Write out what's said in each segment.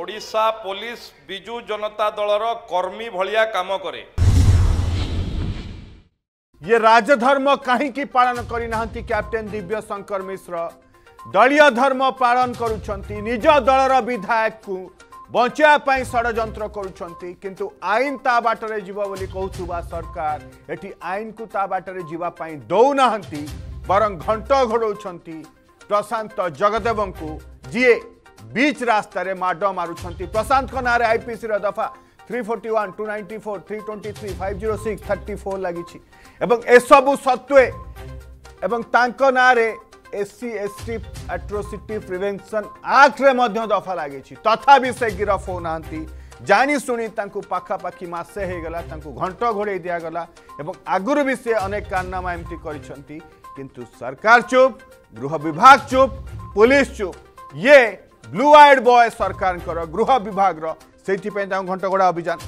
Odisha police Biju Janata दलर कर्मी भलिया काम करे। ये राजधर्म कहीं पालन करना कैप्टेन दिव्य शंकर मिश्र दलीय धर्म पालन करुंच निज दलर विधायक को बचाई षड्यंत्र किंतु आईन ता बाटरे जीव बोली कहूबा सरकार एटी आईन को ता बाटरे जीवापाई दौना बरं घंट घोड़ौंट प्रशांत जगदेव को जी बीच रास्तारे माड मारुंट। प्रशांत नारे आईपीसी दफा 341 294 323 506 34 लगी एसबू सत्वे एवं नारे SC ST atrocity prevention act रे दफा लगी तथा भी से गिरफ होना जानी सुनी पाखापाखी मसे होगा घंट घोड़े दिगला आगुरी भी से अनेक कारनामा एमती कर सरकार चुप गृह विभाग चुप पुलिस चुप ये ब्लू आइड बॉय सरकार गृह विभाग से घंटघोड़ा अभियान।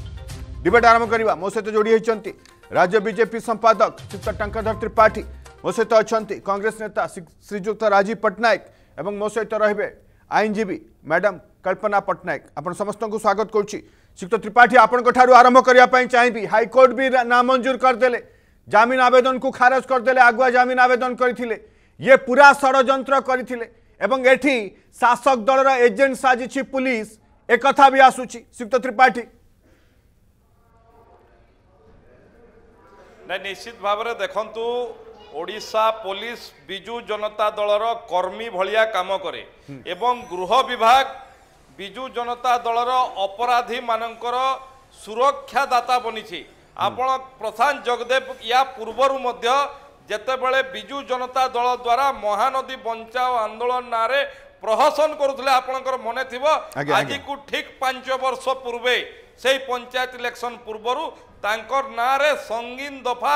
डिबेट आरंभ करवा मो सहित जोड़ी होती राज्य बीजेपी संपादक श्रीयुक्त टंकधर त्रिपाठी मो सहित अच्छा कांग्रेस नेता श्रीयुक्त राजीव पटनायक एवं मो सहित रे आईनजीवी मैडम कल्पना पटनायक। आप समस्त को स्वागत करुच्ची। श्रीयुक्त त्रिपाठी आपंठार आरंभ करने चाहिए हाईकोर्ट भी नामंजूर करदे जमीन आवेदन को खारज करदे आगुआ जमीन आवेदन करते ये पूरा षड्यंत्र करते एवं एठी शासक दलर एजेंट साजिश पुलिस एक कथा भी आसूची। श्रीयुक्त त्रिपाठी ना निश्चित भाव में देखंतु ओडिशा पुलिस बिजु जनता दलर कर्मी भलिया काम करे एवं गृह विभाग बिजु जनता दलर अपराधी मानकर सुरक्षादाता बनी आपण प्रशांत जगदेव या पूर्वर जेतेबेले बिजु जनता दल द्वारा महानदी बंचाओ आंदोलन नारे प्रहसन करुले आपणकर मन थी आज को ठीक 5 वर्ष पूर्वे से पंचायत इलेक्शन पूर्वर तांकर नारे संगीन दफा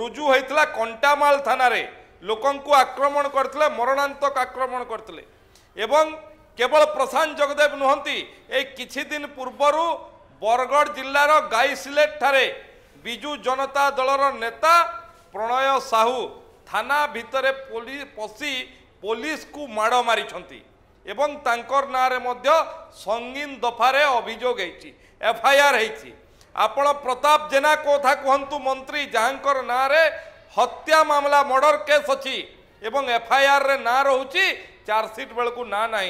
रुजु होता कंटामाल थाना रे लोकन को आक्रमण करते मरणांतक आक्रमण करते केवल प्रशांत जगदेव नुहंती किछि दिन पूर्वर बरगढ़ जिलार गाईसिलेट ठारे बिजु जनता दलर नेता प्रणय साहू थाना भितरे पशि पुलिस को माड़ मारी एवं तांकर नारे मध्य संगीन दफारे अभियोग एफआईआर होती। आपण प्रताप जेना कथा कहतु मंत्री जहांकर नारे हत्या मामला मर्डर केस अच्छी एवं एफआईआर रे ना रोची चार्जसीट बेलू ना ना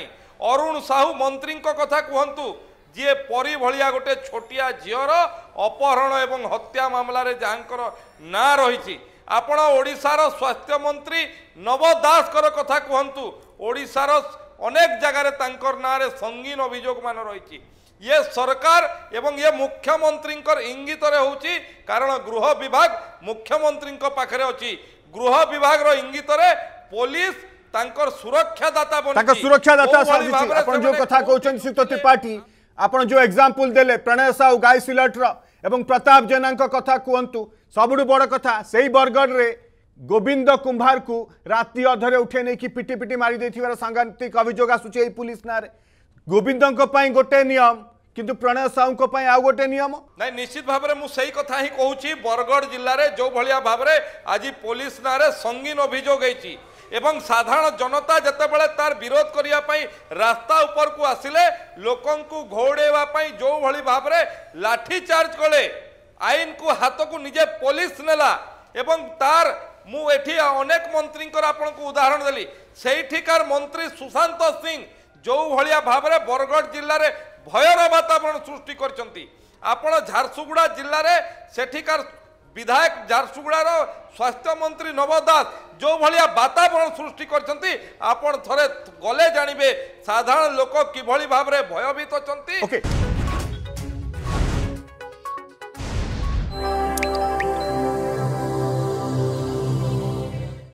अरुण साहू मंत्री कथा कहतु जी परी भलिया गोटे छोटिया झीवर अपहरण एवं हत्या मामलें जहांकर ना रही। आपण ओडिशार स्वास्थ्य मंत्री नव दास कथा कहतु ओडिशार अनेक जगार तांकर नारे संगीन अभियोग मान रही ये सरकार एवं ये मुख्यमंत्री इंगित होची कारण गृह विभाग मुख्यमंत्री पाखरे अछि गृह विभाग रो इंगित रे पुलिस तांकर सुरक्षादाता बनि सुरक्षादाता साजिश। आपण जो कथा कहउछन श्रीयुक्त त्रिपाठी आपन जो एग्जाम्पल देले प्रणय साहू गाईसिलेट एवं प्रताप जेना कथा कहतु सबुठ बड़ कथा से ही बरगढ़ रे गोविंद कुंभार को राति अधरे उठे नहीं कि पिटी पिटी मारी देथिवार सांघातिक अभियोग आसुचे पुलिस नारे गोविंद गोटे नियम किंतु प्रणय साहू को पाई आ गोटे नियम ना निश्चित भाव में मुझे कथा ही कहूँ बरगढ़ जिले में जो भाया भाव में आज पुलिस नारे संगीन अभियोग एवं साधारण जनता जितेबाला तार विरोध करने रास्ता उपर को आसिले लोकन को घोड़ेवाई जो भली भाव में लाठी चार्ज कले आईन को हाथ को निजे पुलिस नेला एवं तार मुझे अनेक मंत्री आपण को उदाहरण देली सेठिकार मंत्री सुशांत सिंह जो भलिया भाव में बरगढ़ जिले में भयर वातावरण सृष्टि करछंती। आपण झारसुगुड़ा जिले में सेठिकार विधायक झारसुगुड़ार स्वास्थ्य मंत्री नव दास जो भाया वातावरण सृष्टि करछंती आपण थरे गले जानिबे साधारण लोक किभली भाव में भयभीत अछंती।